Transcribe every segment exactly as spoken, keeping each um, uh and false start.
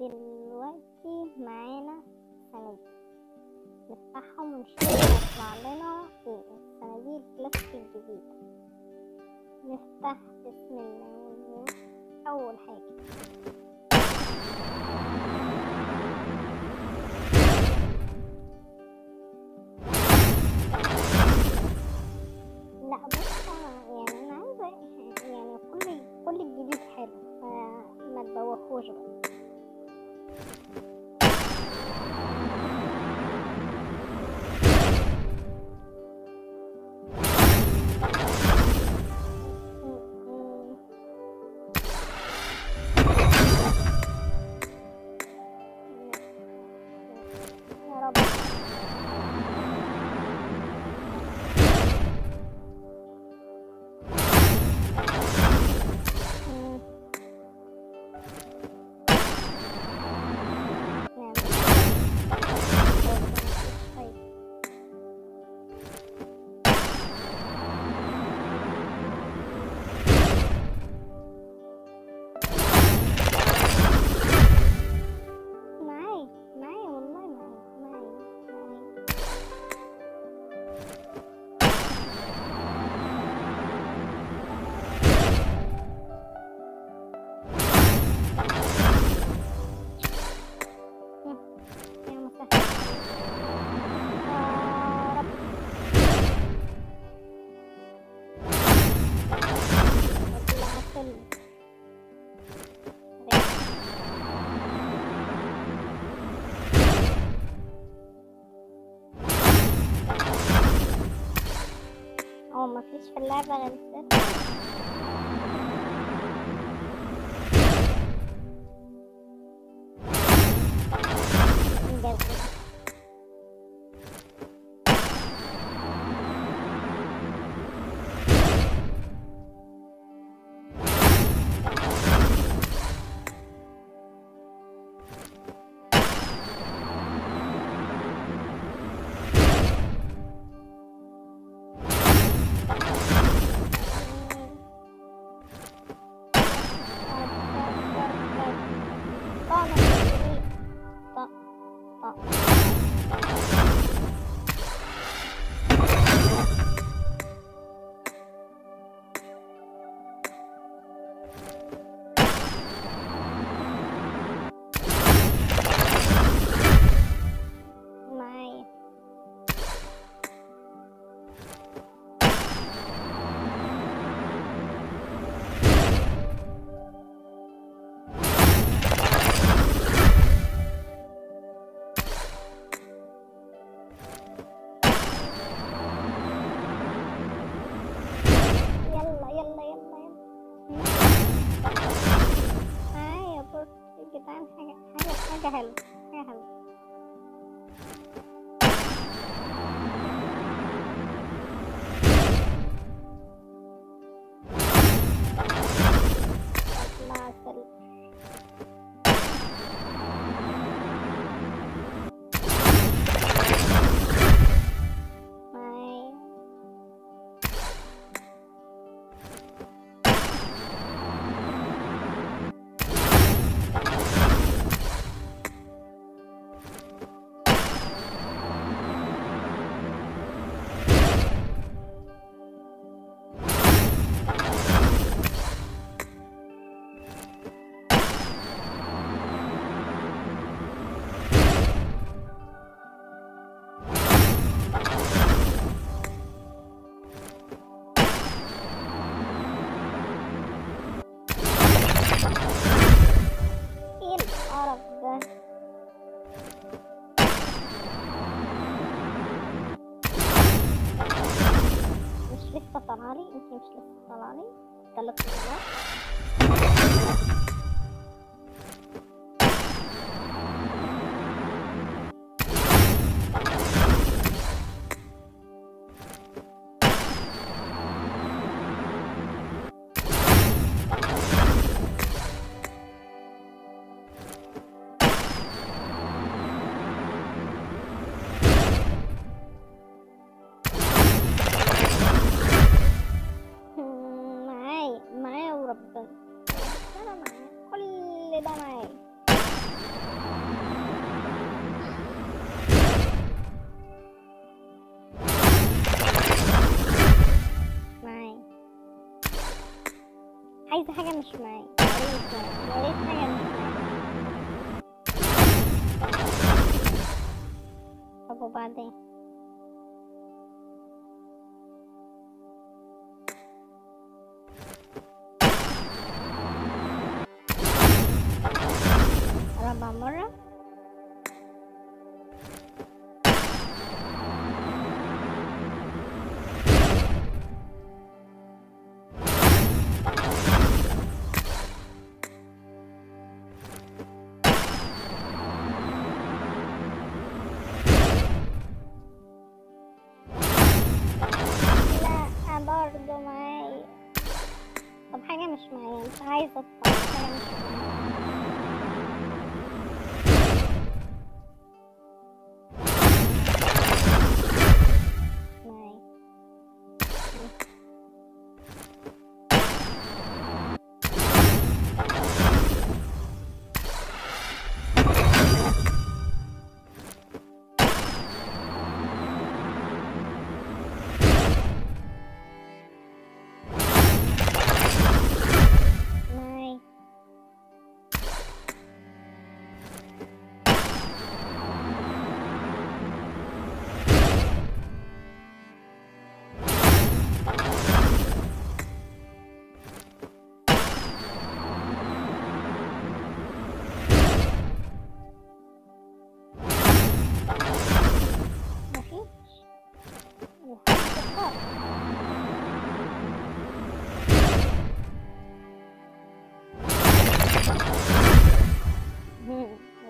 دلوقتي معانا صناديق نفتحهم ونشوف هيطلع لنا ايه. الصناديق البلاستيك الجديدة نفتح بسم الله. اول حاجة لا بص يعني انا عايزة يعني كل كل الجديد حلو فما تدوخوش بقى. هو مفيش في اللعبة غير الست. حلو حلو طلعلي انت مش لسه طلعلي ثلاث مرات معايا وربنا انا معايا كل ده معايا. ريت حاجه مش معايا، يا ريت حاجه مش معايا. طب وبعدين رابع مره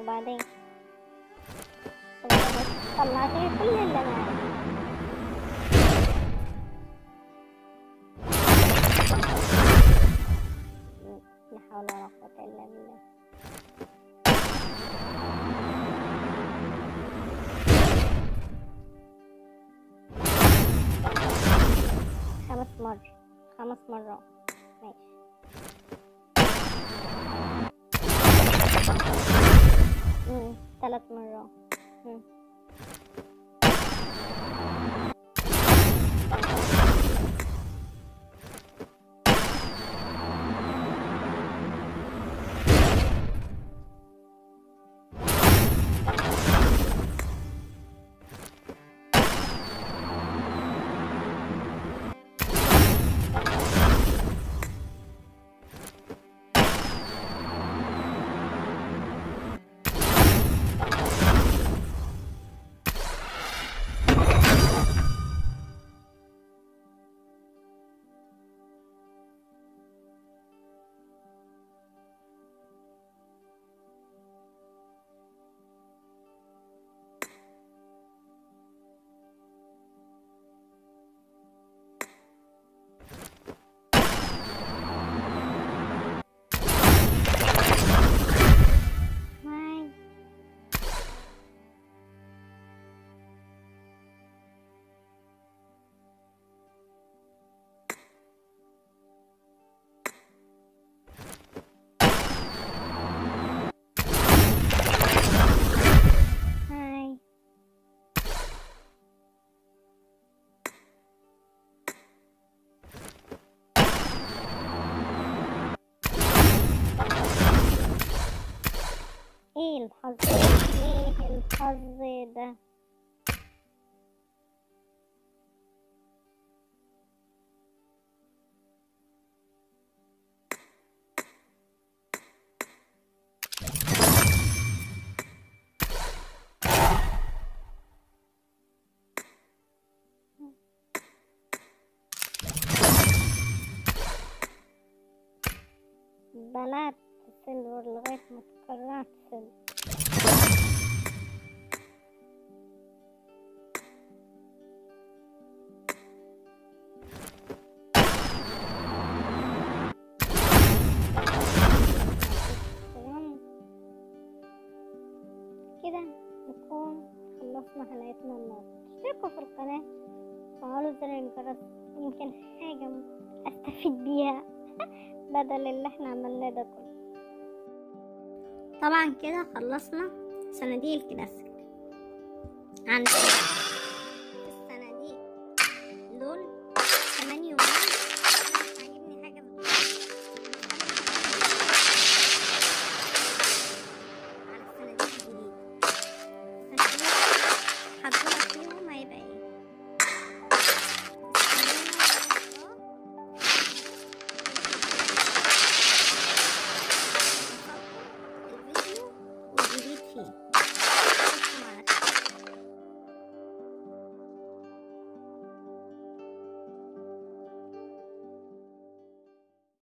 وبعدين طلعت لي كل اللي معايا. لا حول ولا قوة إلا بالله. خمس مرات خمس مرات ماشي. امم ثلاث مرات. امم ايه الحظ ايه الحظ ده؟ بلعت سيلفر لغاية ما اتكرعت سيلفر. كده نكون خلصنا حلقتنا النهاردة. اشتركوا في القناة وفعلوا زر الجرس، يمكن حاجة استفيد بيها بدل اللي احنا عملناه ده كله. طبعا كده خلصنا صناديق الكلاسيك عندنا.